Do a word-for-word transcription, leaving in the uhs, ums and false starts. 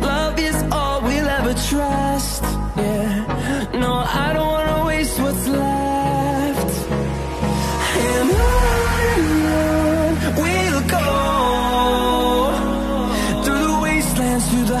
love is all we'll ever trust. Yeah, no, I don't wanna waste what's left. And on we'll go, through the wastelands, through the